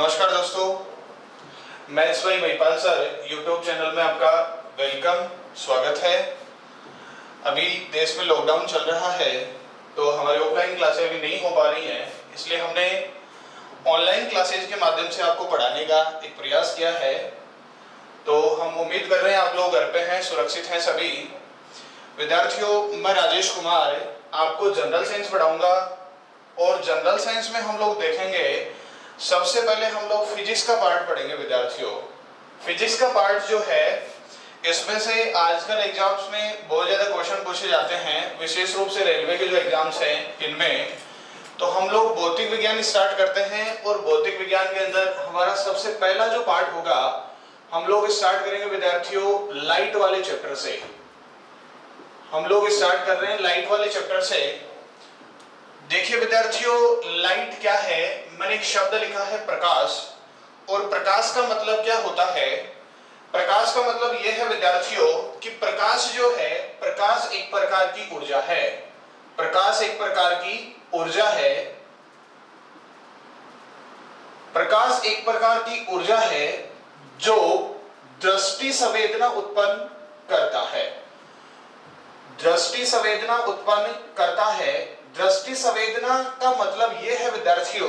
नमस्कार दोस्तों, maths by Mahipal sir YouTube channel में आपका वेलकम, स्वागत है। अभी देश में लॉकडाउन चल रहा है तो हमारी ऑफलाइन क्लासें अभी नहीं हो पा रही हैं, इसलिए हमने ऑनलाइन क्लासेज के माध्यम से आपको पढ़ाने का एक प्रयास किया है। तो हम उम्मीद कर रहे हैं आप लोग घर पे हैं, सुरक्षित हैं सभी विद्यार्थियों। मैं राजेश कुमार आपको जनरल साइंस पढ़ाऊंगा और जनरल साइंस में हम लोग देखेंगे, सबसे पहले हम लोग फिजिक्स का पार्ट पढ़ेंगे विद्यार्थियों। फिजिक्स का पार्ट जो है इसमें से आजकल एग्जाम्स में बहुत ज्यादा क्वेश्चन पूछे जाते हैं, विशेष रूप से रेलवे के जो एग्जाम्स हैं इनमें। तो हम लोग भौतिक विज्ञान स्टार्ट करते हैं और भौतिक विज्ञान के अंदर हमारा सबसे पहला जो पार्ट होगा हम लोग स्टार्ट करेंगे विद्यार्थियों लाइट वाले चैप्टर से। हम लोग स्टार्ट कर रहे हैं लाइट वाले चैप्टर से। देखिए विद्यार्थियों, लाइट क्या है? मैंने एक शब्द लिखा है प्रकाश, और प्रकाश का मतलब क्या होता है? प्रकाश का मतलब यह है विद्यार्थियों कि प्रकाश जो है, प्रकाश एक प्रकार की ऊर्जा है। प्रकाश एक प्रकार की ऊर्जा है। प्रकाश एक प्रकार की ऊर्जा है जो दृष्टि संवेदना उत्पन्न करता है। दृष्टि संवेदना उत्पन्न करता है। दृष्टि संवेदना का मतलब यह है विद्यार्थियों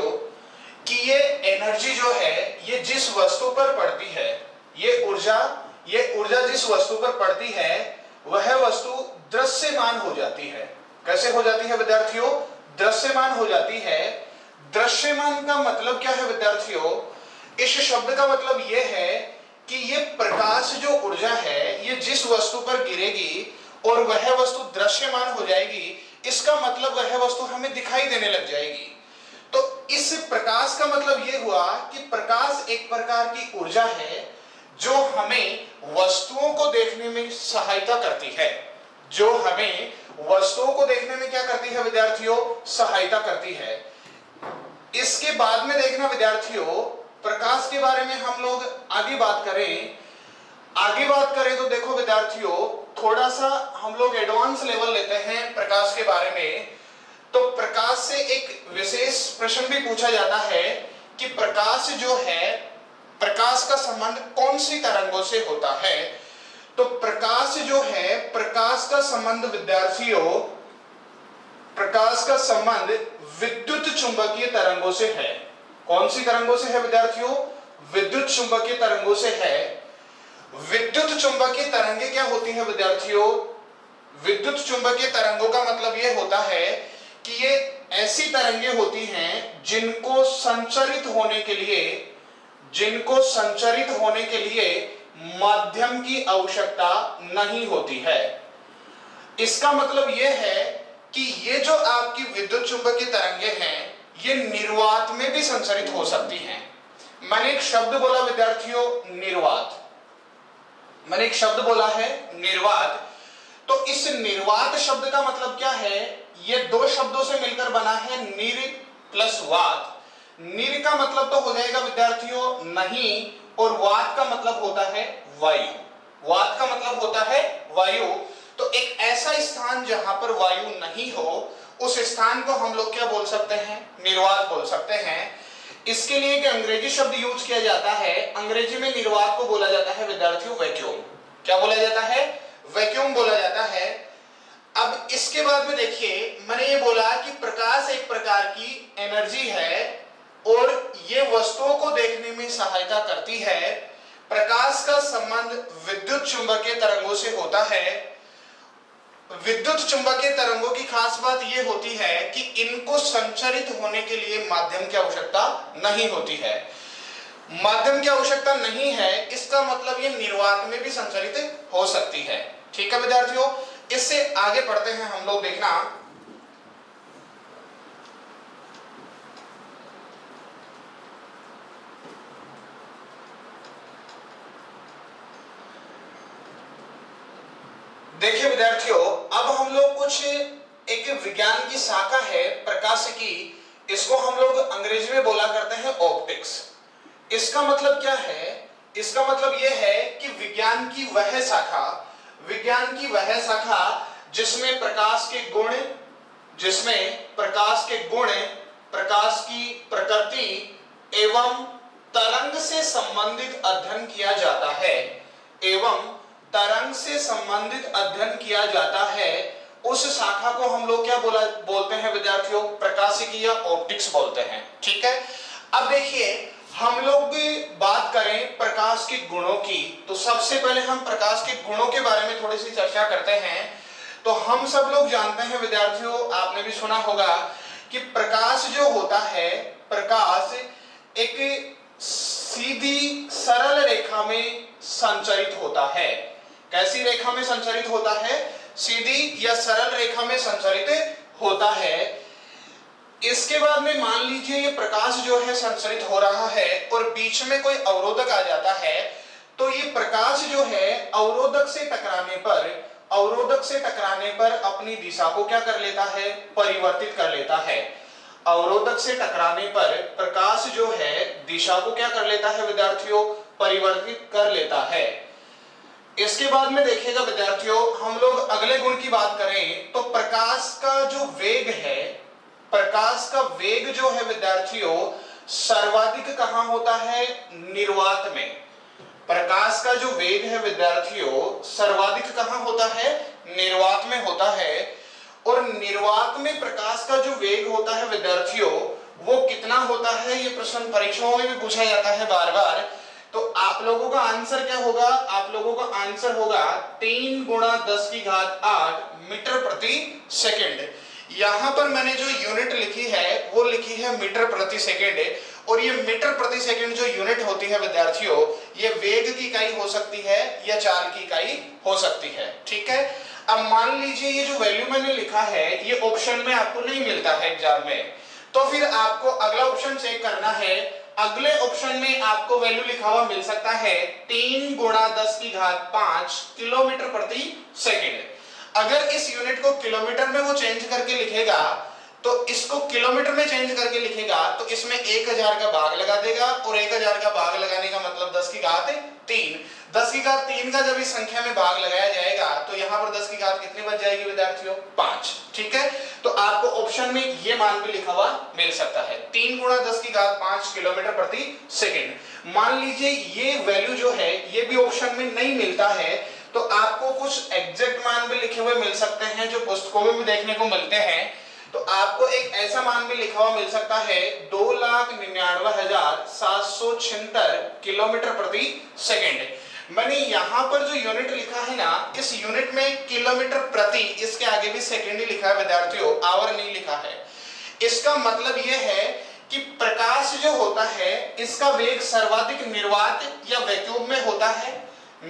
कि ये एनर्जी जो है ये जिस वस्तु पर पड़ती है, ये ऊर्जा जिस वस्तु पर पड़ती है वह वस्तु दृश्यमान हो जाती है। कैसे हो जाती है विद्यार्थियों? दृश्यमान हो जाती है। दृश्यमान का मतलब क्या है विद्यार्थियों? इस शब्द का मतलब यह है कि ये प्रकाश जो ऊर्जा है ये जिस वस्तु पर गिरेगी और वह वस्तु दृश्यमान हो जाएगी, इसका मतलब वह वस्तु हमें दिखाई देने लग जाएगी। तो इस प्रकाश का मतलब यह हुआ कि प्रकाश एक प्रकार की ऊर्जा है जो हमें वस्तुओं को देखने में सहायता करती है। जो हमें वस्तुओं को देखने में क्या करती है विद्यार्थियों? सहायता करती है। इसके बाद में देखना विद्यार्थियों, प्रकाश के बारे में हम लोग आगे बात करें तो देखो विद्यार्थियों, थोड़ा सा हम लोग एडवांस लेवल लेते हैं प्रकाश के बारे में। तो प्रकाश से एक विशेष प्रश्न भी पूछा जाता है कि प्रकाश जो है, प्रकाश का संबंध कौन सी तरंगों से होता है? तो प्रकाश जो है, प्रकाश का संबंध विद्यार्थियों, प्रकाश का संबंध विद्युत चुंबकीय तरंगों से है। कौन सी तरंगों से है विद्यार्थियों? विद्युत चुंबकीय तरंगों से है। विद्युत चुंबकीय तरंगे क्या होती है विद्यार्थियों? विद्युत चुंबकीय तरंगों का मतलब यह होता है कि ये ऐसी तरंगे होती हैं जिनको संचरित होने के लिए माध्यम की आवश्यकता नहीं होती है। इसका मतलब यह है कि ये जो आपकी विद्युत चुंबकीय तरंगे हैं ये निर्वात में भी संचरित हो सकती हैं। मैंने एक शब्द बोला विद्यार्थियों, निर्वात। मैंने एक शब्द बोला है निर्वात। तो इस निर्वात शब्द का मतलब क्या है? ये दो शब्दों से मिलकर बना है, निर प्लस वात। निर का मतलब तो हो जाएगा विद्यार्थियों नहीं, और वात का मतलब होता है वायु। वात का मतलब होता है वायु। तो एक ऐसा स्थान जहां पर वायु नहीं हो, उस स्थान को हम लोग क्या बोल सकते हैं? निर्वात बोल सकते हैं। इसके लिए एक अंग्रेजी शब्द यूज किया जाता है। अंग्रेजी में निर्वात को बोला जाता है विद्यार्थियों वैक्यूम। क्या बोला जाता है? वैक्यूम बोला जाता है। अब इसके बाद में देखिए, मैंने ये बोला कि प्रकाश एक प्रकार की एनर्जी है और ये वस्तुओं को देखने में सहायता करती है। प्रकाश का संबंध विद्युत चुंबकीय तरंगों से होता है। विद्युत चुंबकीय तरंगों की खास बात यह होती है कि इनको संचरित होने के लिए माध्यम की आवश्यकता नहीं होती है। माध्यम की आवश्यकता नहीं है, इसका मतलब ये निर्वात में भी संचरित हो सकती है। ठीक है विद्यार्थियों, इससे आगे पढ़ते हैं हम लोग। देखना देखिए विद्यार्थियों, अब हम लोग कुछ एक विज्ञान की शाखा है प्रकाश की, इसको हम लोग अंग्रेजी में बोला करते हैं ऑप्टिक्स। इसका मतलब क्या है? इसका मतलब यह है कि विज्ञान की वह शाखा जिसमें प्रकाश के गुण, प्रकाश की प्रकृति एवं तरंग से संबंधित अध्ययन किया जाता है एवं तरंग से संबंधित अध्ययन किया जाता है उस शाखा को हम लोग क्या बोलते हैं विद्यार्थियों? प्रकाशिकी या ऑप्टिक्स बोलते हैं। ठीक है, अब देखिए हम लोग भी बात करें प्रकाश के गुणों की, तो सबसे पहले हम प्रकाश के गुणों के बारे में थोड़ी सी चर्चा करते हैं। तो हम सब लोग जानते हैं विद्यार्थियों, आपने भी सुना होगा कि प्रकाश जो होता है, प्रकाश एक सीधी सरल रेखा में संचरित होता है। कैसी रेखा में संचरित होता है? सीधी या सरल रेखा में संचरित होता है। इसके बाद में मान लीजिए ये प्रकाश जो है संचरित हो रहा है और बीच में कोई अवरोधक आ जाता है, तो ये प्रकाश जो है अवरोधक से टकराने पर अपनी दिशा को क्या कर लेता है? परिवर्तित कर लेता है। अवरोधक से टकराने पर प्रकाश जो है दिशा को क्या कर लेता है विद्यार्थियों? परिवर्तित कर लेता है। इसके बाद में देखिएगा विद्यार्थियों, हम लोग अगले गुण की बात करें तो प्रकाश का जो वेग है, प्रकाश का वेग जो है विद्यार्थियों सर्वाधिक कहां होता है? निर्वात में। प्रकाश का जो वेग है विद्यार्थियों सर्वाधिक कहां होता है? निर्वात में होता है। और निर्वात में प्रकाश का जो वेग होता है विद्यार्थियों वो कितना होता है? ये प्रश्न परीक्षाओं में भी पूछा जाता है बार बार। तो आप लोगों का आंसर क्या होगा? आप लोगों का आंसर होगा 3 × 10⁸ मीटर प्रति सेकेंड। यहां पर मैंने जो यूनिट लिखी है वो लिखी है मीटर प्रति सेकंड है, और ये मीटर प्रति सेकंड जो यूनिट होती है विद्यार्थियों ये वेग की इकाई हो सकती है या चाल की इकाई हो सकती है। ठीक है, अब मान लीजिए ये जो वैल्यू मैंने लिखा है ये ऑप्शन में आपको नहीं मिलता है एग्जाम में, तो फिर आपको अगला ऑप्शन चेक करना है। अगले ऑप्शन में आपको वैल्यू लिखा हुआ मिल सकता है 3 × 10⁵ किलोमीटर प्रति सेकेंड। अगर इस यूनिट को किलोमीटर में वो चेंज करके लिखेगा, तो इसको किलोमीटर में चेंज करके लिखेगा तो इसमें 1000 का भाग लगा देगा, और 1000 का भाग लगाने का मतलब 10⁵। 10⁵ का जब इस संख्या में भाग लगाया जाएगा तो यहाँ पर 10⁵ कितनी बच जाएगी विद्यार्थियों? 5। ठीक है, तो आपको ऑप्शन में ये मान भी लिखा हुआ मिल सकता है 3 × 10⁵ किलोमीटर प्रति सेकेंड। मान लीजिए ये वैल्यू जो है ये भी ऑप्शन में नहीं मिलता है, तो आपको कुछ एग्जैक्ट मान भी लिखे हुए मिल सकते हैं जो पुस्तकों में भी देखने को मिलते हैं। तो आपको एक ऐसा मान भी लिखा हुआ मिल सकता है 2,99,776 किलोमीटर प्रति सेकंड। मैंने यहाँ पर जो यूनिट लिखा है ना, इस यूनिट में किलोमीटर प्रति, इसके आगे भी सेकंड ही लिखा है विद्यार्थियों, आवर नहीं लिखा है। इसका मतलब यह है कि प्रकाश जो होता है इसका वेग सर्वाधिक निर्वात या वैक्यूम में होता है,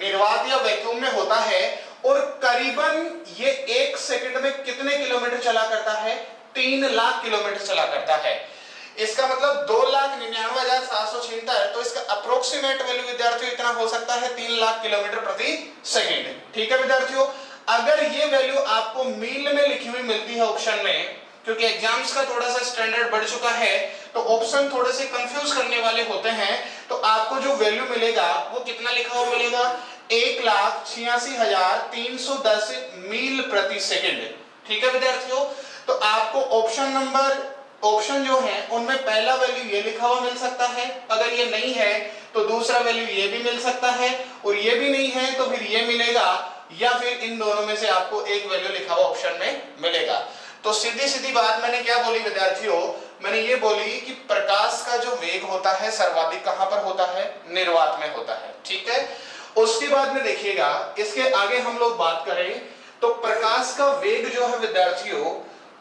निर्वात या वैक्यूम में होता है, और करीबन ये 1 सेकंड में कितने किलोमीटर चला करता है? 3 लाख किलोमीटर चला करता है। इसका मतलब 2,99,776, तो इसका अप्रोक्सीमेट वैल्यू विद्यार्थियों इतना हो सकता है 3 लाख किलोमीटर प्रति सेकंड। ठीक है विद्यार्थियों, अगर ये वैल्यू आपको मील में लिखी हुई मिलती है ऑप्शन में, क्योंकि एग्जाम्स का थोड़ा सा स्टैंडर्ड बढ़ चुका है तो ऑप्शन थोड़े से कंफ्यूज करने वाले होते हैं, तो आपको जो वैल्यू मिलेगा वो कितना लिखा हुआ मिलेगा? 1,86,310 मील प्रति सेकंड। ठीक है विद्यार्थियों, तो आपको ऑप्शन जो है उनमें पहला वैल्यू ये लिखा हुआ मिल सकता है, अगर ये नहीं है तो दूसरा वैल्यू ये भी मिल सकता है, और ये भी नहीं है तो फिर ये मिलेगा, या फिर इन दोनों में से आपको एक वैल्यू लिखा हुआ ऑप्शन में मिलेगा। तो सीधी सीधी बात मैंने क्या बोली विद्यार्थियों? मैंने ये बोली कि प्रकाश का जो वेग होता है सर्वाधिक कहां पर होता है? निर्वात में होता है। ठीक है, उसके बाद में देखिएगा इसके आगे हम लोग बात करें तो प्रकाश का वेग जो है विद्यार्थियों,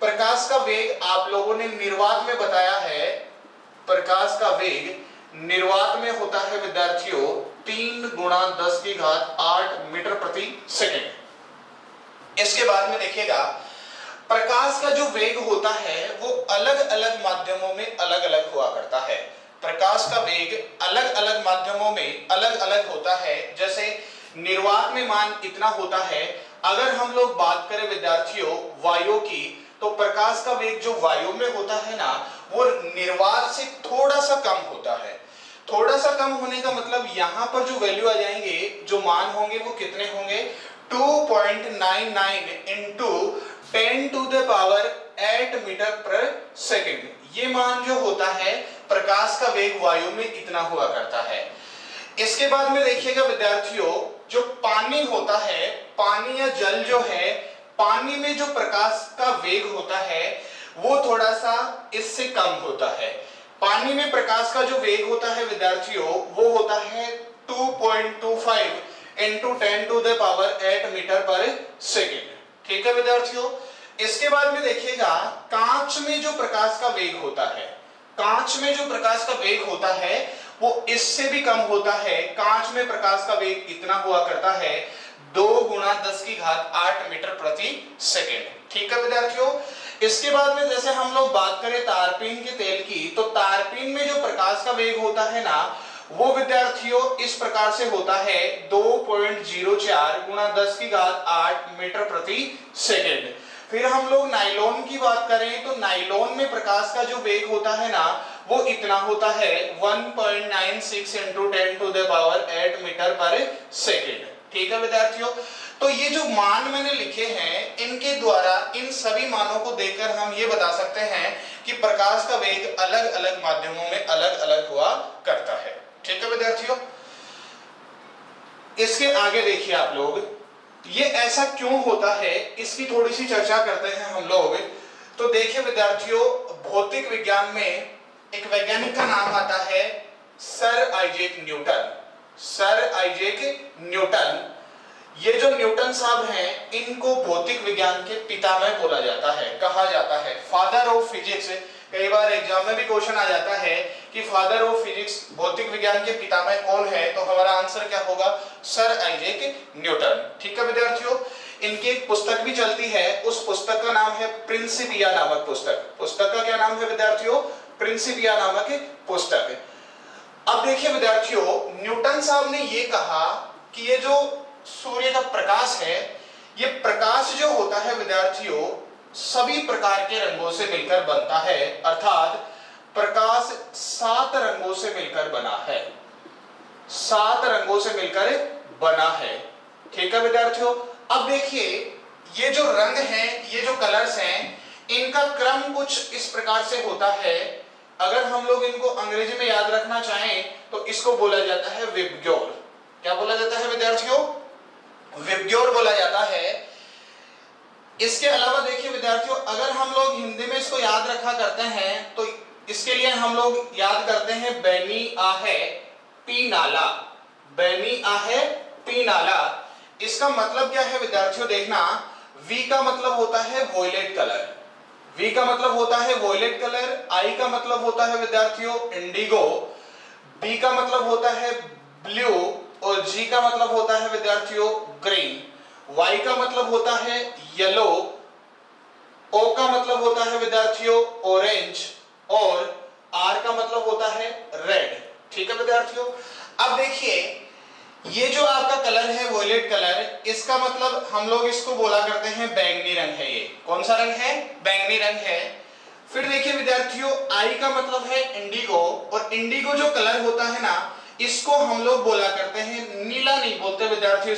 प्रकाश का वेग आप लोगों ने निर्वात में बताया है, प्रकाश का वेग निर्वात में होता है विद्यार्थियों 3 × 10⁸ मीटर प्रति सेकेंड। इसके बाद में देखिएगा प्रकाश का जो वेग होता है वो अलग अलग माध्यमों में अलग अलग हुआ करता है। प्रकाश का वेग अलग अलग माध्यमों में अलग अलग होता है, जैसे निर्वात में मान इतना होता है। अगर हम लोग बात करें विद्यार्थियों वायु की, तो प्रकाश का वेग जो वायु में होता है ना वो निर्वात से थोड़ा सा कम होता है। थोड़ा सा कम होने का मतलब यहाँ पर जो वैल्यू आ जाएंगे, जो मान होंगे वो कितने होंगे? 2.99 × 10⁸ मीटर पर सेकेंड। ये मान जो होता है प्रकाश का वेग वायु में इतना हुआ करता है। इसके बाद में देखिएगा विद्यार्थियों, जो पानी होता है, पानी या जल जो है, पानी में जो प्रकाश का वेग होता है वो थोड़ा सा इससे कम होता है। पानी में प्रकाश का जो वेग होता है विद्यार्थियों वो होता है 2.25 into 10 to the power 8 metre पर सेकेंड। ठीक है विद्यार्थियों, इसके बाद में देखिएगा कांच में जो प्रकाश का वेग होता है, कांच में जो प्रकाश का वेग होता है वो इससे भी कम होता है। कांच में प्रकाश का वेग इतना हुआ करता है 2 × 10⁸ मीटर प्रति सेकेंड। ठीक है विद्यार्थियों, इसके बाद में जैसे हम लोग बात करें तारपीन के तेल की, तो तारपीन में जो प्रकाश का वेग होता है ना वो विद्यार्थियों इस प्रकार से होता है 2.04 × 10⁸ मीटर प्रति सेकेंड। फिर हम लोग नाइलॉन की बात करें तो नाइलॉन में प्रकाश का जो वेग होता है ना वो इतना होता है 1.96 × 10⁸ मीटर पर सेकेंड। ठीक है विद्यार्थियों, तो ये जो मान मैंने लिखे हैं इनके द्वारा, इन सभी मानों को देखकर हम ये बता सकते हैं कि प्रकाश का वेग अलग अलग माध्यमों में अलग अलग हुआ करता है। ठीक है विद्यार्थियों, इसके आगे देखिए आप लोग, ये ऐसा क्यों होता है इसकी थोड़ी सी चर्चा करते हैं हम लोग। तो देखिए विद्यार्थियों, भौतिक विज्ञान में एक वैज्ञानिक का नाम आता है sir Isaac Newton. Sir Isaac Newton, ये जो न्यूटन साहब हैं इनको भौतिक विज्ञान के पितामह बोला जाता है, कहा जाता है फादर ऑफ फिजिक्स। कई बार एग्जाम में भी क्वेश्चन आ जाता है कि फादर ऑफ फिजिक्स, भौतिक विज्ञान के पितामह कौन है, तो हमारा आंसर क्या होगा? Sir Isaac Newton. ठीक है विद्यार्थियों, इनकी एक पुस्तक भी चलती है, उस पुस्तक का नाम है प्रिंसिपिया नामक पुस्तक। पुस्तक का क्या नाम है विद्यार्थियों? प्रिंसिपिया नामक पुस्तक। अब देखिए विद्यार्थियों, न्यूटन साहब ने ये कहा कि ये जो सूर्य का प्रकाश है, ये प्रकाश जो होता है विद्यार्थियों सभी प्रकार के रंगों से मिलकर बनता है, अर्थात प्रकाश 7 रंगों से मिलकर बना है, 7 रंगों से मिलकर बना है। ठीक है विद्यार्थियों, अब देखिए ये जो रंग हैं, ये जो कलर्स हैं, इनका क्रम कुछ इस प्रकार से होता है। अगर हम लोग इनको अंग्रेजी में याद रखना चाहें तो इसको बोला जाता है विबग्योर। क्या बोला जाता है विद्यार्थियों? विबग्योर बोला जाता है। इसके अलावा देखिए विद्यार्थियों, अगर हम लोग हिंदी में इसको याद रखा करते हैं तो इसके लिए हम लोग याद करते हैं बैनी आहे पी नाला। बैनी आहे पी नाला, इसका मतलब क्या है विद्यार्थियों? देखना, वी का मतलब होता है वॉयलेट कलर, V का मतलब होता है वॉयलेट कलर, I का मतलब होता है विद्यार्थियों इंडिगो, B का मतलब होता है ब्लू और G का मतलब होता है विद्यार्थियों ग्रीन, Y का मतलब होता है येलो, O का मतलब होता है विद्यार्थियों ऑरेंज और R का मतलब होता है रेड। ठीक है विद्यार्थियों, अब देखिए ये जो आपका कलर है वॉयलेट कलर, इसका मतलब हम लोग इसको बोला करते हैं बैंगनी रंग है। ये कौन सा रंग है? बैंगनी रंग है। फिर देखिए विद्यार्थियों, आई का मतलब है इंडिगो और इंडिगो जो कलर होता है ना इसको हम लोग बोला करते हैं नीला, नहीं बोलते विद्यार्थियों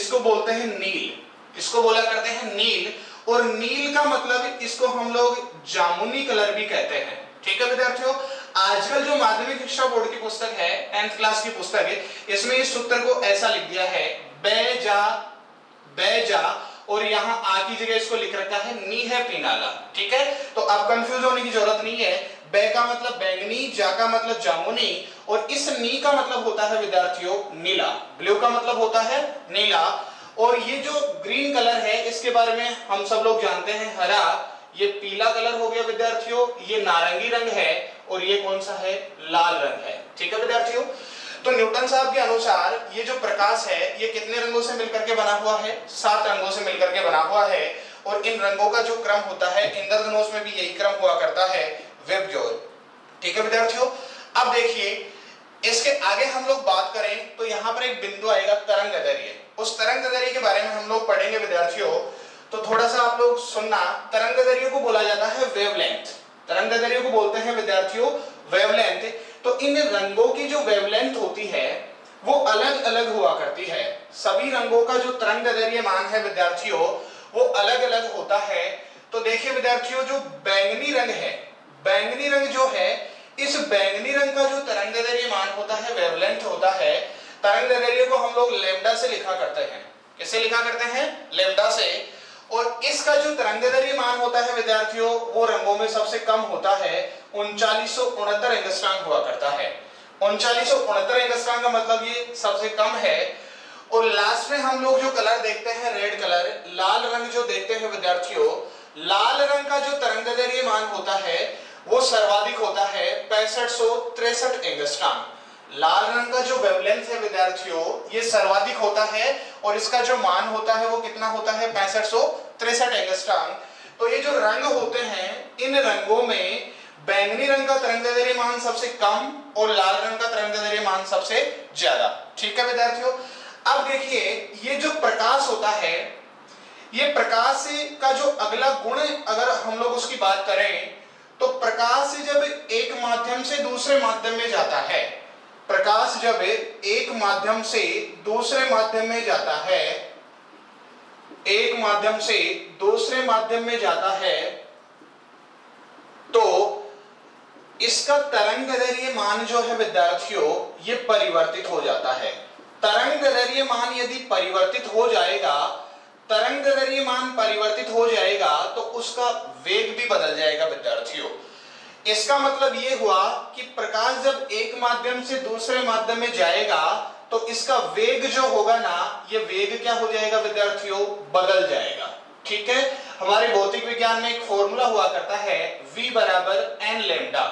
इसको बोलते हैं नील, इसको बोला करते हैं नील और नील का मतलब इसको हम लोग जामुनी कलर भी कहते हैं। ठीक है विद्यार्थियों, आजकल जो माध्यमिक शिक्षा बोर्ड की पुस्तक है, 10th क्लास की पुस्तक है, इसमें इस सूत्र को ऐसा लिख दिया है बे जा और यहाँ आ की जगह इसको लिख रखा है नी है पीनाला। ठीक है, तो आप कंफ्यूज होने की जरूरत नहीं है। बे का मतलब बैंगनी, जा का मतलब जामुनी और इस नी का मतलब होता है विद्यार्थियों नीला, ब्लू का मतलब होता है नीला और ये जो ग्रीन कलर है इसके बारे में हम सब लोग जानते हैं हरा, ये पीला कलर हो गया विद्यार्थियों, ये नारंगी रंग है और ये कौन सा है? लाल रंग है। ठीक है विद्यार्थियों, तो न्यूटन साहब के अनुसार ये जो प्रकाश है ये कितने रंगों से मिलकर के बना हुआ है? 7 रंगों से मिलकर के बना हुआ है और इन रंगों का जो क्रम होता है, इंद्रधनुष में भी यही क्रम हुआ करता है विबग्योर। ठीक है विद्यार्थियों, अब देखिए इसके आगे हम लोग बात करें तो यहाँ पर एक बिंदु आएगा तरंगदैर्घ्य। उस तरंगदैर्घ्य के बारे में हम लोग पढ़ेंगे विद्यार्थियों, तो थोड़ा सा आप लोग सुनना। तरंगदैर्घ्य को बोला जाता है वेवलेंथ, तरंगदैर्घ्य को बोलते हैं विद्यार्थियों वेवलेंथ। तो इन रंगों की जो वेवलेंथ होती है वो अलग अलग हुआ करती है। सभी रंगों का जो तरंगदैर्घ्य मान है विद्यार्थियों वो अलग अलग होता है। तो देखिए विद्यार्थियों, जो बैंगनी रंग है, बैंगनी रंग जो है इस बैंगनी रंग का जो तरंगदैर्ध्य मान होता है, वेवलेंथ होता है, तरंगदैर्ध्य को हम लोग लैम्डा से लिखा करते हैं। किससे लिखा करते हैं? लैम्डा से। और इसका जो तरंगदैर्ध्य मान होता है विद्यार्थियों, वो रंगों में सबसे कम होता है, 3969 एंगस्ट्रॉम हुआ करता है। 3969 एंगस्ट्रॉम का मतलब ये सबसे कम है। और लास्ट में हम लोग जो कलर देखते हैं, रेड कलर, लाल रंग जो देखते हैं विद्यार्थियों, लाल रंग का जो तरंगदैर्ध्य मान होता है वो सर्वाधिक होता है 6563 एंगस्ट्रॉम। लाल रंग का जो वेवलेंथ है विद्यार्थियों ये सर्वाधिक होता है और इसका जो मान होता है वो कितना होता है? 6563 एंगस्ट्रॉम। तो ये जो रंग होते हैं, इन रंगों में बैंगनी रंग का तरंगदैर्ध्य मान सबसे कम और लाल रंग का तरंगदैर्ध्य मान सबसे ज्यादा। ठीक है विद्यार्थियों, अब देखिए ये जो प्रकाश होता है, ये प्रकाश का जो अगला गुण अगर हम लोग उसकी बात करें तो प्रकाश जब एक माध्यम से दूसरे माध्यम में जाता है, प्रकाश जब एक माध्यम से दूसरे माध्यम में जाता है, एक माध्यम से दूसरे माध्यम में जाता है तो इसका तरंगदैर्ध्य मान जो है विद्यार्थियों ये परिवर्तित हो जाता है। तरंगदैर्ध्य मान यदि परिवर्तित हो जाएगा, तरंगदैर्ध्य मान परिवर्तित हो जाएगा तो उसका वेग भी बदल जाएगा विद्यार्थियों। इसका मतलब ये हुआ कि प्रकाश जब एक माध्यम से दूसरे माध्यम में जाएगा तो इसका वेग जो होगा ना, ये वेग क्या हो जाएगा विद्यार्थियों? बदल जाएगा। ठीक है, हमारे भौतिक विज्ञान में एक फॉर्मूला हुआ करता है v बराबर n लैम्डा।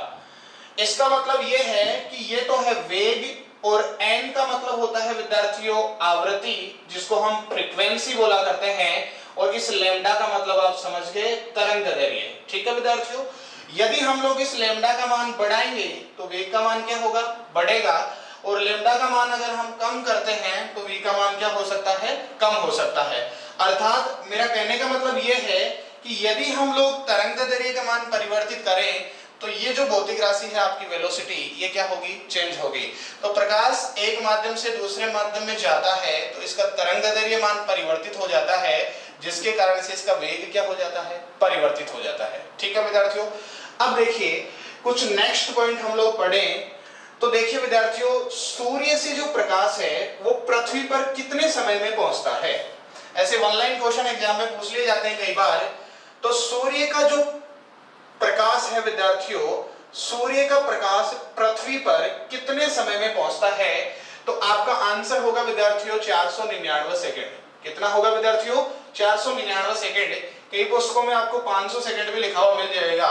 इसका मतलब ये है कि ये तो है वेग और n का मतलब होता है विद्यार्थियों आवृत्ति, जिसको हम फ्रीक्वेंसी बोला करते हैं, और इस लैम्डा का मतलब आप समझ गए तरंगदैर्ध्य। ठीक है विद्यार्थियों, यदि हम लोग इस लैम्डा का मान बढ़ाएंगे तो वेग का मान क्या होगा? बढ़ेगा। और लैम्डा का मान अगर हम कम करते हैं तो v का मान क्या हो सकता है? कम हो सकता है। अर्थात मेरा कहने का मतलब यह है कि यदि हम लोग तरंगदैर्ध्य का मान परिवर्तित करें तो ये जो भौतिक राशि है आपकी वेलोसिटी, ये क्या होगी? चेंज होगी। तो प्रकाश एक माध्यम से दूसरे माध्यम में जाता है तो इसका तरंगदैर्ध्य मान परिवर्तित हो जाता है, जिसके कारण से इसका वेग क्या हो जाता है? परिवर्तित हो जाता है। ठीक है विद्यार्थियों, अब देखिए कुछ नेक्स्ट पॉइंट हम लोग पढ़े तो देखिए विद्यार्थियों, सूर्य से जो प्रकाश है वो पृथ्वी पर कितने समय में पहुंचता है? ऐसे वन लाइन क्वेश्चन एग्जाम में पूछ लिए जाते हैं कई बार। तो सूर्य का जो प्रकाश है विद्यार्थियों, सूर्य का प्रकाश पृथ्वी पर कितने समय में पहुंचता है? तो आपका आंसर होगा विद्यार्थियों 499 सेकंड। कितना होगा विद्यार्थियों? 499 सेकंड। कई पुस्तकों में आपको 500 सेकंड भी लिखा हुआ मिल जाएगा।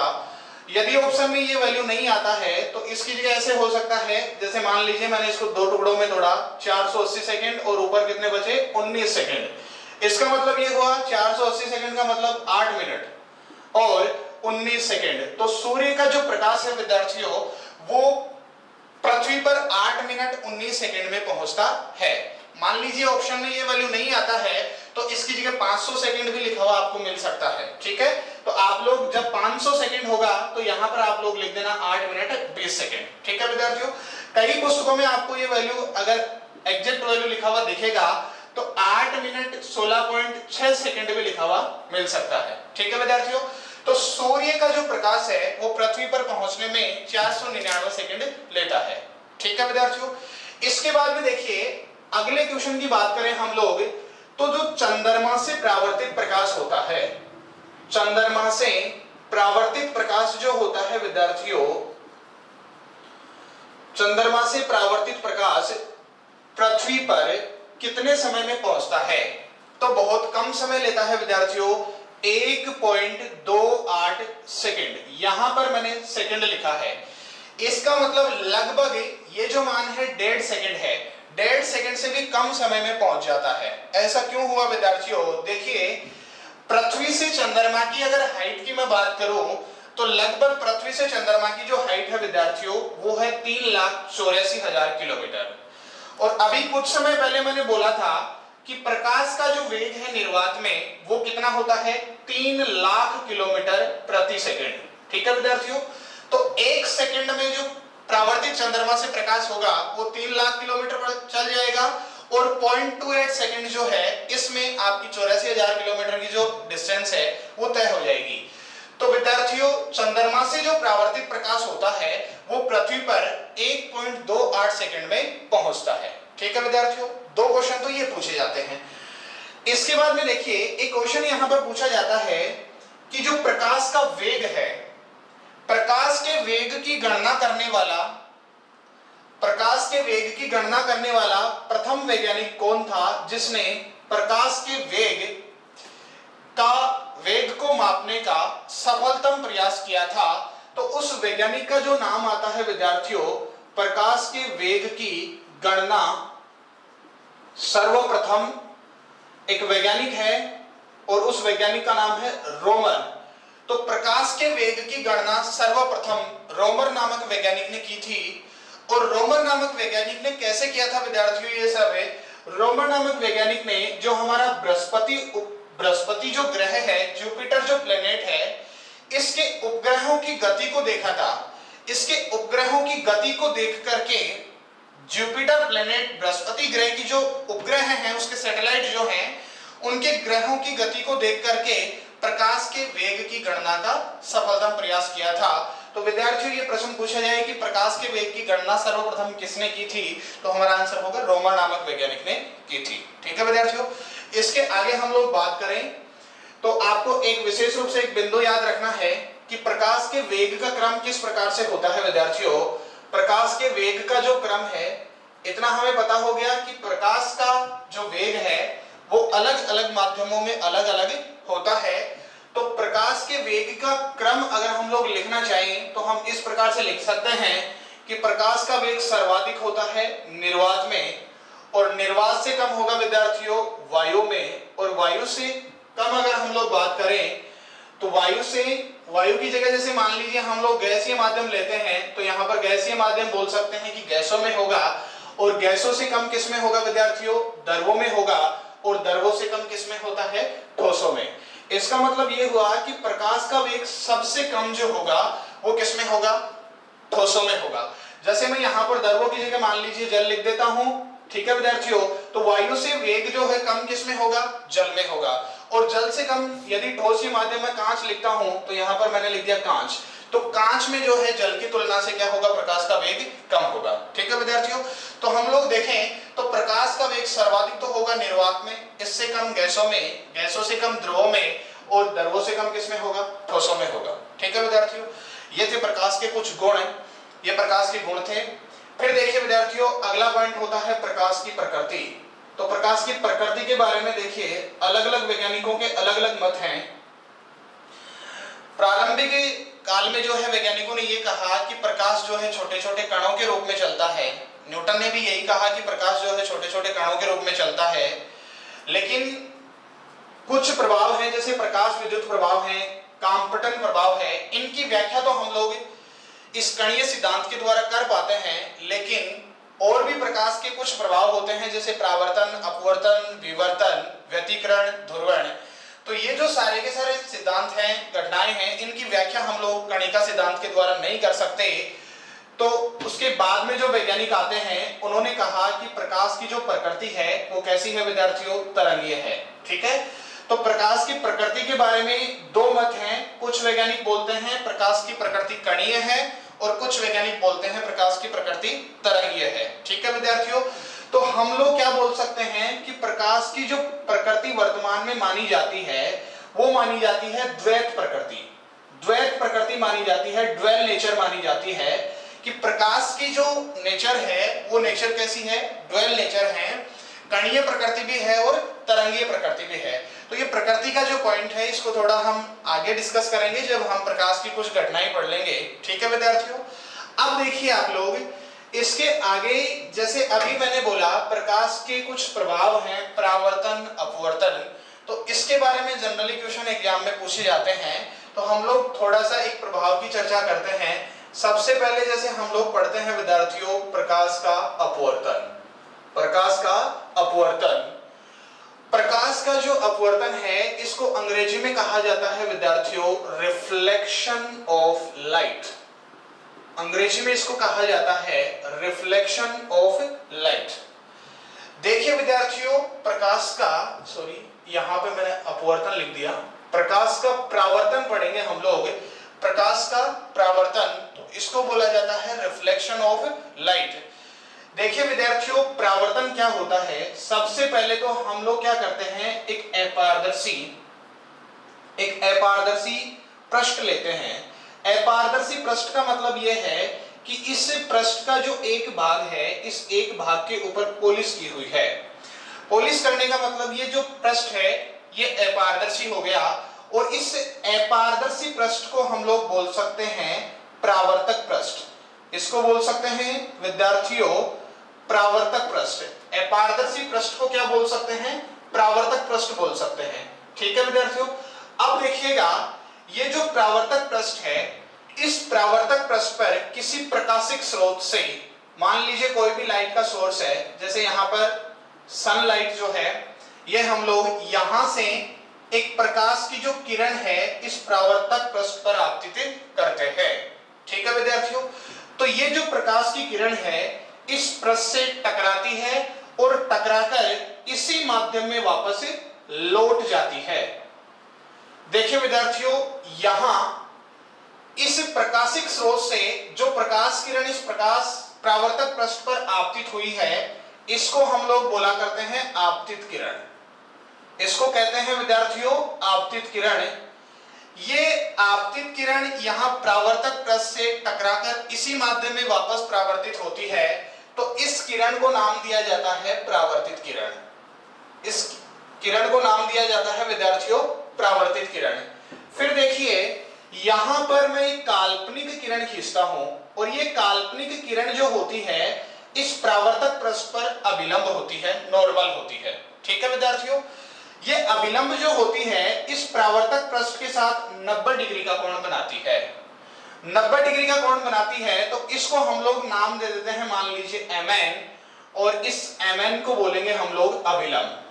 यदि ऑप्शन में ये वैल्यू नहीं आता है तो इसकी जगह ऐसे हो सकता है, जैसे मान लीजिए मैंने इसको दो टुकड़ों में तोड़ा, 480 सेकंड और ऊपर कितने बचे? 19 सेकंड। इसका मतलब ये हुआ 480 सेकंड का मतलब 8 मिनट और 19 सेकेंड। तो सूर्य का जो प्रकाश है विद्यार्थियों वो पृथ्वी पर 8 मिनट 19 सेकेंड में पहुंचता है। मान लीजिए ऑप्शन में ये वैल्यू नहीं आता है तो इसकी जगह 500 सेकेंड भी लिखा हुआ आपको मिल सकता है। ठीक है, तो आप लोग जब 500 सेकेंड होगा तो यहां पर आप लोग लिख देना 8 मिनट 20 सेकेंड। ठीक है विद्यार्थियों, कई पुस्तकों में आपको ये वैल्यू अगर एग्जैक्ट वैल्यू लिखा हुआ दिखेगा तो 8 मिनट 16.6 सेकेंड भी लिखा हुआ मिल सकता है। ठीक है विद्यार्थियों, तो सूर्य का जो प्रकाश है वो पृथ्वी पर पहुंचने में 499 सेकंड लेता है। ठीक है विद्यार्थियों, इसके बाद में देखिए अगले क्वेश्चन की बात करें हम लोग तो जो चंद्रमा से परावर्तित प्रकाश होता है, चंद्रमा से परावर्तित प्रकाश जो होता है विद्यार्थियों, चंद्रमा से परावर्तित प्रकाश पृथ्वी पर कितने समय में पहुंचता है? तो बहुत कम समय लेता है विद्यार्थियों, 1.28 सेकंड। यहां पर मैंने सेकंड लिखा है, इसका मतलब लगभग ये जो मान है 1.5 सेकंड है, 1.5 सेकंड से भी कम समय में पहुंच जाता है। ऐसा क्यों हुआ विद्यार्थियों? देखिए पृथ्वी से चंद्रमा की अगर हाइट की मैं बात करूं तो लगभग पृथ्वी से चंद्रमा की जो हाइट है विद्यार्थियों वो है 3,84,000 किलोमीटर। और अभी कुछ समय पहले मैंने बोला था कि प्रकाश का जो वेग है निर्वात में वो कितना होता है? 3,00,000 किलोमीटर प्रति सेकंड। ठीक है विद्यार्थियों, तो 1 सेकंड में जो परावर्तित चंद्रमा से प्रकाश होगा वो 3,00,000 किलोमीटर पर चल जाएगा। और 0.28 सेकंड जो है इसमें आपकी 84,000 किलोमीटर की जो डिस्टेंस है वो तय हो जाएगी। तो विद्यार्थियों चंद्रमा से जो परावर्तित प्रकाश होता है वो पृथ्वी पर 1.28 सेकंड में पहुंचता है। ठीक है विद्यार्थियों, दो क्वेश्चन तो ये पूछे जाते हैं। इसके बाद में देखिए एक क्वेश्चन यहां पर पूछा जाता है कि जो प्रकाश का वेग है, प्रकाश के वेग की गणना करने वाला प्रथम वैज्ञानिक कौन था जिसने प्रकाश के वेग को मापने का सफलतम प्रयास किया था। तो उस वैज्ञानिक का जो नाम आता है विद्यार्थियों, प्रकाश के वेग की गणना सर्वप्रथम एक वैज्ञानिक है और उस वैज्ञानिक का नाम है रोमर। तो प्रकाश के वेग की गणना सर्वप्रथम रोमर नामक वैज्ञानिक ने की थी। और रोमर नामक वैज्ञानिक ने कैसे किया था विद्यार्थियों ये सब है। रोमर नामक वैज्ञानिक ने जो हमारा बृहस्पति जो ग्रह है, जुपिटर जो प्लेनेट है, इसके उपग्रहों की गति को देखा था। इसके उपग्रहों की गति को देख करके जुपिटर प्लेनेट बृहस्पति ग्रह की जो उपग्रह हैं, उसके सैटेलाइट जो हैं, उनके ग्रहों की गति को देख करके प्रकाश के वेग की गणना का सफलतम प्रयास किया था। तो विद्यार्थियों ये प्रश्न पूछा जाए कि प्रकाश के वेग की गणना सर्वप्रथम किसने की थी, तो हमारा आंसर होगा रोमर नामक वैज्ञानिक ने की थी। ठीक है विद्यार्थियों, इसके आगे हम लोग बात करें तो आपको एक विशेष रूप से एक बिंदु याद रखना है कि प्रकाश के वेग का क्रम किस प्रकार से होता है। विद्यार्थियों प्रकाश के वेग का जो क्रम है, इतना हमें पता हो गया कि प्रकाश का जो वेग है वो अलग अलग माध्यमों में अलग अलग होता है। तो प्रकाश के वेग का क्रम अगर हम लोग लिखना चाहें तो हम इस प्रकार से लिख सकते हैं कि प्रकाश का वेग सर्वाधिक होता है निर्वात में, और निर्वात से कम होगा विद्यार्थियों वायु में, और वायु से कम अगर हम लोग बात करें तो वायु की जगह जैसे मान लीजिए हम लोग गैसीय माध्यम लेते हैं तो यहाँ पर गैसीय माध्यम बोल सकते हैं कि गैसों में होगा। और गैसों से कम किस में होगा विद्यार्थियों, द्रवों में होगा। और द्रवों से कम किस में होता है, ठोसों में। इसका मतलब ये हुआ कि प्रकाश का वेग सबसे कम जो होगा वो किसमें होगा, ठोसों में होगा। जैसे मैं यहाँ पर द्रवों की जगह मान लीजिए जल लिख देता हूं। ठीक है विद्यार्थियों, तो वायु से वेग जो है कम किसमें होगा, जल में होगा। और जल से कम यदि ठोसी माध्यम में कांच लिखता हूं तो यहाँ पर मैंने लिख दिया कांच, तो कांच में जो है जल की तुलना से क्या होगा, प्रकाश का वेग कम होगा। ठीक है विद्यार्थियों, तो हम लोग देखें तो प्रकाश का वेग सर्वाधिक तो होगा निर्वात में, इससे कम गैसों में, गैसों से कम द्रवों में, और द्रवों से कम किसमें होगा, ठोसों में होगा। ठीक है विद्यार्थियों, ये थे प्रकाश के कुछ गुण, ये प्रकाश के गुण थे। फिर देखिए विद्यार्थियों अगला पॉइंट होता है प्रकाश की प्रकृति। तो प्रकाश की प्रकृति के बारे में देखिए अलग अलग वैज्ञानिकों के अलग अलग मत हैं। प्रारंभिक काल में जो है वैज्ञानिकों ने ये कहा कि प्रकाश जो है छोटे छोटे कणों के रूप में चलता है। न्यूटन ने भी यही कहा कि प्रकाश जो है छोटे छोटे कणों के रूप में चलता है। लेकिन कुछ प्रभाव है जैसे प्रकाश विद्युत प्रभाव है, कामपटन प्रभाव है, इनकी व्याख्या तो हम लोग इस कणीय सिद्धांत के द्वारा कर पाते हैं। लेकिन और भी प्रकाश के कुछ प्रभाव होते हैं जैसे परावर्तन, अपवर्तन, विवर्तन, व्यतिकरण, ध्रुवण। तो ये जो सारे के सारे सिद्धांत हैं, घटनाएं हैं, इनकी व्याख्या हम लोग कणिका सिद्धांत के द्वारा नहीं कर सकते। तो उसके बाद में जो वैज्ञानिक आते हैं उन्होंने कहा कि प्रकाश की जो प्रकृति है वो कैसी है विद्यार्थियों, तरंगीय है। ठीक है, तो प्रकाश की प्रकृति के बारे में दो मत हैं। कुछ वैज्ञानिक बोलते हैं प्रकाश की प्रकृति कणीय है और कुछ वैज्ञानिक बोलते हैं प्रकाश की प्रकृति तरंगीय है। ठीक है विद्यार्थियों, तो हम लोग क्या बोल सकते हैं कि प्रकाश की जो प्रकृति वर्तमान में मानी जाती है वो मानी जाती है द्वैत प्रकृति। द्वैत प्रकृति मानी जाती है, ड्वेल नेचर मानी जाती है कि प्रकाश की जो नेचर है वो नेचर कैसी है, ड्वेल नेचर है। कणीय प्रकृति भी है और तरंगीय प्रकृति भी है। तो ये प्रकृति का जो पॉइंट है इसको थोड़ा हम आगे डिस्कस करेंगे जब हम प्रकाश की कुछ घटनाएं पढ़ लेंगे। ठीक है विद्यार्थियों, अब देखिए आप लोग इसके आगे जैसे अभी मैंने बोला प्रकाश के कुछ प्रभाव हैं, परावर्तन, अपवर्तन, तो इसके बारे में जनरली क्वेश्चन एग्जाम में पूछे जाते हैं। तो हम लोग थोड़ा सा एक प्रभाव की चर्चा करते हैं। सबसे पहले जैसे हम लोग पढ़ते हैं विद्यार्थियों प्रकाश का अपवर्तन। प्रकाश का जो अपवर्तन है इसको अंग्रेजी में कहा जाता है विद्यार्थियों रिफ्लेक्शन ऑफ लाइट। अंग्रेजी में इसको कहा जाता है रिफ्लेक्शन ऑफ लाइट। देखिए विद्यार्थियों प्रकाश का, सॉरी यहां पे मैंने अपवर्तन लिख दिया, प्रकाश का परावर्तन पढ़ेंगे हम लोग। प्रकाश का परावर्तन, तो इसको बोला जाता है रिफ्लेक्शन ऑफ लाइट। देखिए विद्यार्थियों, परावर्तन क्या होता है? सबसे पहले तो हम लोग क्या करते हैं, एक अपारदर्शी पृष्ठ लेते हैं। अपारदर्शी पृष्ठ का मतलब यह है कि इस पृष्ठ का जो एक भाग है, इस एक भाग के ऊपर पॉलिश की हुई है। पॉलिश करने का मतलब ये जो पृष्ठ है ये अपारदर्शी हो गया, और इस अपारदर्शी पृष्ठ को हम लोग बोल सकते हैं परावर्तक पृष्ठ। इसको बोल सकते हैं विद्यार्थियों परावर्तक पृष्ठ। अपारदर्शी पृष्ठ को क्या बोल सकते हैं? परावर्तक पृष्ठ बोल सकते हैं। ठीक है विद्यार्थियों, अब देखिएगा ये जो परावर्तक पृष्ठ है, इस परावर्तक पृष्ठ पर किसी प्रकाशिक स्रोत से, मान लीजिए कोई भी लाइट का सोर्स है, जैसे यहाँ पर सनलाइट जो है, ये हम लोग यहाँ से एक प्रकाश की जो किरण है इस परावर्तक पृष्ठ पर आपतित करते हैं। ठीक है विद्यार्थियों, तो ये जो प्रकाश की किरण है इस पृष्ठ से टकराती है और टकराकर इसी माध्यम में वापस लौट जाती है। देखिए विद्यार्थियों, यहां इस प्रकाशिक स्रोत से जो प्रकाश किरण इस प्रकाश परावर्तक पृष्ठ पर आपतित हुई है, इसको हम लोग बोला करते हैं आपतित किरण। इसको कहते हैं विद्यार्थियों आपतित किरण। ये आपतित किरण यहां परावर्तक पृष्ठ से टकराकर इसी माध्यम में वापस परावर्तित होती है, तो इस किरण को नाम दिया जाता है परावर्तित किरण। इस किरण को नाम दिया जाता है विद्यार्थियों परावर्तित किरण। फिर देखिए यहां पर मैं एक काल्पनिक किरण खींचता हूं, और ये काल्पनिक किरण जो होती है इस परावर्तक पृष्ठ पर अभिलंब होती है, नॉर्मल होती है। ठीक है विद्यार्थियों, ये अभिलंब जो होती है इस परावर्तक पृष्ठ के साथ 90 डिग्री का कोण बनाती है। 90 डिग्री का कोण बनाती है, तो इसको हम लोग नाम दे देते हैं, मान लीजिए एमएन, और इस एमएन को बोलेंगे हम लोग अभिलंब।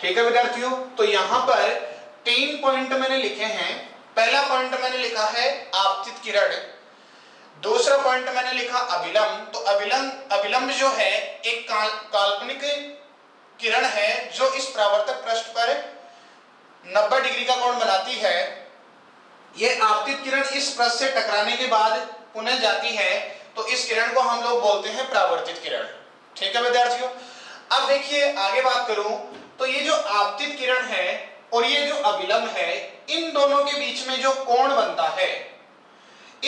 ठीक है विद्यार्थियों, तो यहां पर 3 पॉइंट मैंने लिखे हैं। पहला पॉइंट मैंने लिखा है आपतित किरण, दूसरा पॉइंट मैंने लिखा अभिलंब। तो अभिलंब जो है एक काल्पनिक किरण है जो इस परावर्तक पृष्ठ पर 90 डिग्री का कोण बनाती है। यह आपतित किरण इस पृष्ठ से टकराने के बाद पुनः जाती है, तो इस किरण को हम लोग बोलते हैं परावर्तित किरण। ठीक है विद्यार्थियों, अब देखिए आगे बात करूं तो ये जो आपतित किरण है और ये जो अभिलंब है, इन दोनों के बीच में जो कोण बनता है,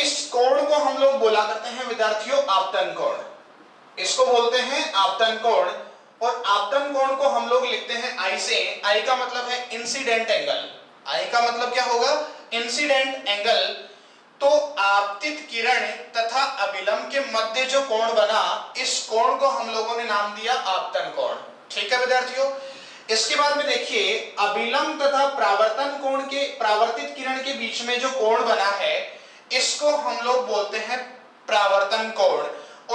इस कोण को हम लोग बोला करते हैं विद्यार्थियों आपतन कोण। इसको बोलते हैं आपतन कोण, और आपतन कोण को हम लोग लिखते हैं आई से। आई का मतलब है इंसिडेंट एंगल। आई का मतलब क्या होगा? Incident angle. तो आपतित किरण तथा अभिलंब के मध्य जो कोण बना, इस कोण को हम लोगों ने नाम दिया आपतन कोण। ठीक है विद्यार्थियों, इसके बाद में देखिए अभिलंब तथा परावर्तन कोण के परावर्तित किरण के बीच में जो कोण बना है, इसको हम लोग बोलते हैं परावर्तन कोण,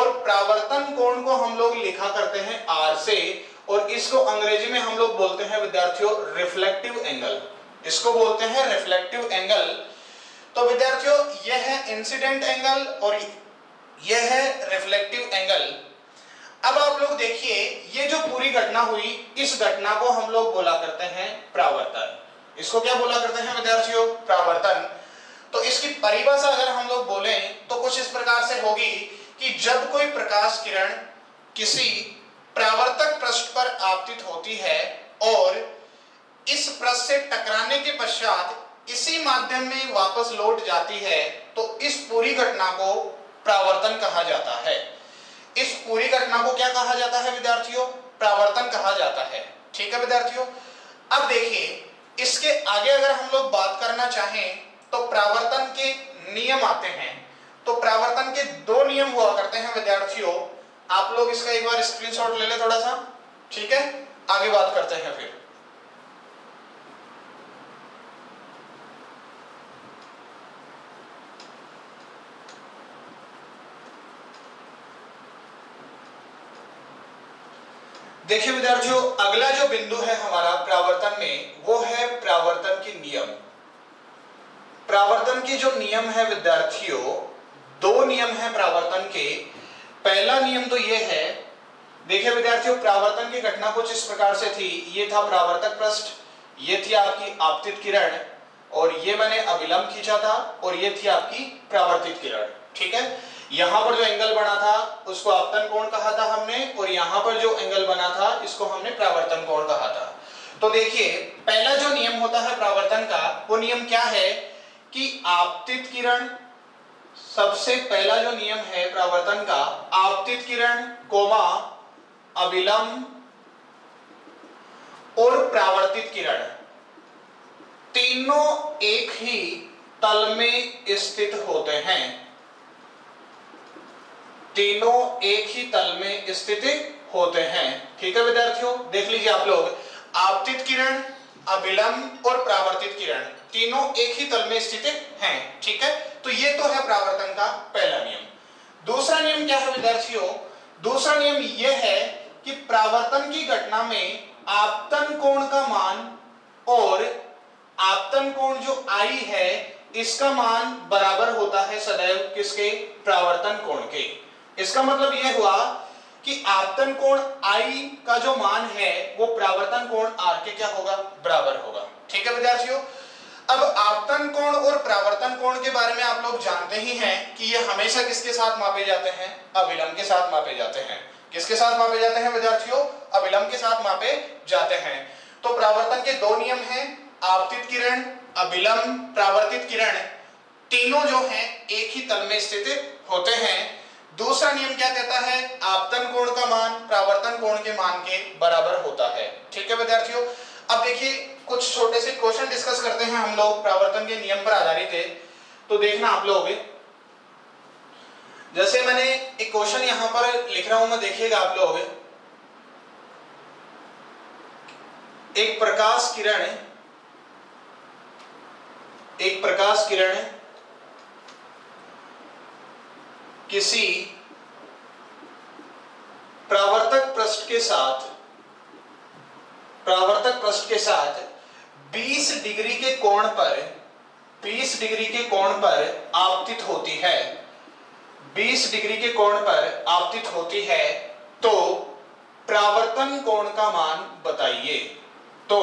और परावर्तन कोण को हम लोग लिखा करते हैं आर से, और इसको अंग्रेजी में हम लोग बोलते हैं विद्यार्थियों रिफ्लेक्टिव एंगल। इसको बोलते हैं रिफ्लेक्टिव एंगल। तो विद्यार्थियों यह है इंसिडेंट एंगल और यह है रिफ्लेक्टिव एंगल। अब आप लोग देखिए ये जो पूरी घटना हुई, इस घटना को हम लोग बोला करते हैं परावर्तन। इसको क्या बोला करते हैं विद्यार्थियों? परावर्तन। तो इसकी परिभाषा अगर हम लोग बोले तो कुछ इस प्रकार से होगी कि जब कोई प्रकाश किरण किसी परावर्तक पृष्ठ पर आपतित होती है और इस पृष्ठ से टकराने के पश्चात इसी माध्यम में वापस लौट जाती है, तो इस पूरी घटना को परावर्तन कहा जाता है। इस पूरी घटना को क्या कहा जाता है विद्यार्थियों? परावर्तन कहा जाता है। ठीक है विद्यार्थियों, अब देखिए इसके आगे अगर हम लोग बात करना चाहें तो परावर्तन के नियम आते हैं। तो परावर्तन के 2 नियम हुआ करते हैं विद्यार्थियों। आप लोग इसका एक बार स्क्रीनशॉट ले लें थोड़ा सा। ठीक है, आगे बात करते हैं फिर। देखिए विद्यार्थियों, अगला जो बिंदु है हमारा परावर्तन में, वो है परावर्तन के नियम। परावर्तन के जो नियम है विद्यार्थियों, 2 नियम है परावर्तन के। पहला नियम तो ये है, देखिए विद्यार्थियों परावर्तन की घटना कुछ इस प्रकार से थी। ये था परावर्तक पृष्ठ, ये थी आपकी आपतित किरण और ये मैंने अभिलंब खींचा था और ये थी आपकी परावर्तित किरण। ठीक है, यहां पर जो एंगल बना था उसको आपतन कोण कहा था हमने और यहां पर जो एंगल बना था इसको हमने परावर्तन कोण कहा था। तो देखिए, पहला जो नियम होता है परावर्तन का, वो नियम क्या है कि आपतित किरण, सबसे पहला जो नियम है परावर्तन का, आपतित किरण कोमा अभिलंब और परावर्तित किरण तीनों एक ही तल में स्थित होते हैं, तीनों एक ही तल में स्थित होते हैं। ठीक है विद्यार्थियों, देख लीजिए आप लोग, आपतित किरण, अभिलंब और परावर्तित किरण तीनों एक ही तल में स्थित हैं। ठीक है, तो ये तो है परावर्तन का पहला नियम। दूसरा नियम क्या है विद्यार्थियों? दूसरा नियम ये है कि परावर्तन की घटना में आपतन कोण का मान और आपतन कोण जो आई है इसका मान बराबर होता है सदैव किसके? परावर्तन कोण के। इसका मतलब यह हुआ कि आपतन कोण आई का जो मान है वो परावर्तन कोण आर के क्या होगा? बराबर होगा। ठीक है विद्यार्थियों, अब आपतन कोण और परावर्तन कोण के बारे में आप लोग जानते ही हैं कि ये हमेशा किसके साथ मापे जाते हैं? अभिलंब के साथ मापे जाते हैं। किसके साथ मापे जाते हैं विद्यार्थियों? अभिलंब के साथ मापे जाते हैं। तो परावर्तन के दो नियम हैं, आपतित किरण, अभिलंब, परावर्तित किरण, तीनों जो हैं एक ही तल में स्थित होते हैं। दूसरा नियम क्या कहता है? आपतन कोण का मान परावर्तन कोण के मान के बराबर होता है। ठीक है विद्यार्थियों, अब देखिए कुछ छोटे से क्वेश्चन डिस्कस करते हैं हम लोग परावर्तन के नियम पर आधारित है। तो देखना आप लोग, जैसे मैंने एक क्वेश्चन यहां पर लिख रहा हूं, मैं देखिएगा आप लोग, एक प्रकाश किरण किसी परावर्तक पृष्ठ के साथ 20 डिग्री के कोण पर 20 डिग्री के कोण पर आपतित होती है, 20 डिग्री के कोण पर आपतित होती है, तो परावर्तन कोण का मान बताइए। तो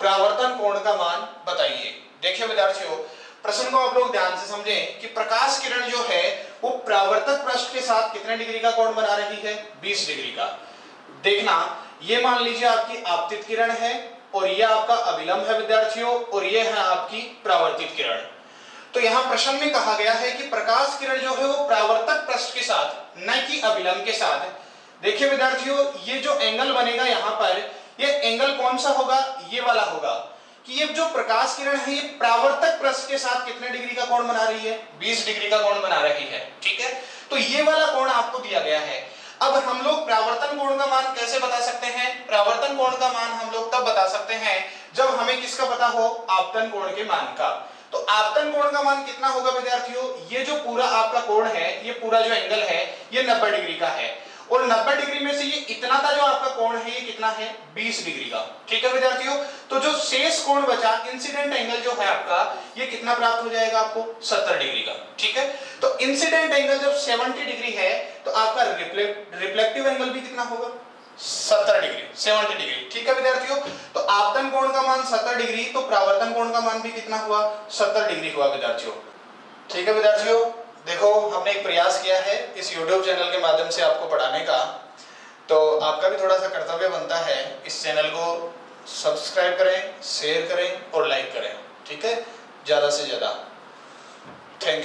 परावर्तन कोण का मान बताइए। देखिए विद्यार्थियों, प्रश्न को आप लोग ध्यान से समझें कि प्रकाश किरण जो है वो परावर्तक पृष्ठ के साथ कितने डिग्री का कोण बना रही है? 20 डिग्री का। देखना, ये मान लीजिए आपकी आपतित किरण है और ये आपका अभिलंब है विद्यार्थियों और ये है आपकी परावर्तित किरण। तो यहाँ प्रश्न में कहा गया है कि प्रकाश किरण जो है वो परावर्तक पृष्ठ के साथ, न कि अभिलंब के साथ। देखिए विद्यार्थियों, ये जो एंगल बनेगा यहाँ पर, ये एंगल कौन सा होगा? ये वाला होगा कि ये जो प्रकाश किरण है ये परावर्तक पृष्ठ के साथ कितने डिग्री का कोण बना रही है? 20 डिग्री का कोण बना रही है। ठीक है, तो ये वाला कोण आपको दिया गया है। अब हम लोग परावर्तन कोण का मान कैसे बता सकते हैं? परावर्तन कोण का मान हम लोग तब बता सकते हैं जब हमें किसका पता हो? आपतन कोण के मान का। तो आपतन कोण का मान कितना होगा विद्यार्थियों? ये जो पूरा आपका कोण है, ये पूरा जो एंगल है ये 90 डिग्री का है और 90 डिग्री में से ये इतना का जो आपका कोण है ये कितना है? 20 डिग्री का। ठीक है विद्यार्थियों, तो जो शेष कोण बचा, इंसिडेंट एंगल जो है आपका, ये कितना प्राप्त हो जाएगा आपको? 70 डिग्री का। ठीक है, तो इंसिडेंट एंगल जब 70 डिग्री है तो आपका रिफ्लेक्टिव एंगल भी कितना होगा? 70 डिग्री, 70 डिग्री। ठीक है विद्यार्थियों, तो आपतन कोण का मान 70 डिग्री, तो परावर्तन कोण का मान भी कितना हुआ? 70 डिग्री हुआ विद्यार्थियों। ठीक है विद्यार्थियों, देखो हमने एक प्रयास किया है इस YouTube चैनल के माध्यम से आपको पढ़ाने का, तो आपका भी थोड़ा सा कर्तव्य बनता है इस चैनल को सब्सक्राइब करें, शेयर करें और लाइक करें। ठीक है, ज़्यादा से ज़्यादा। Thank you.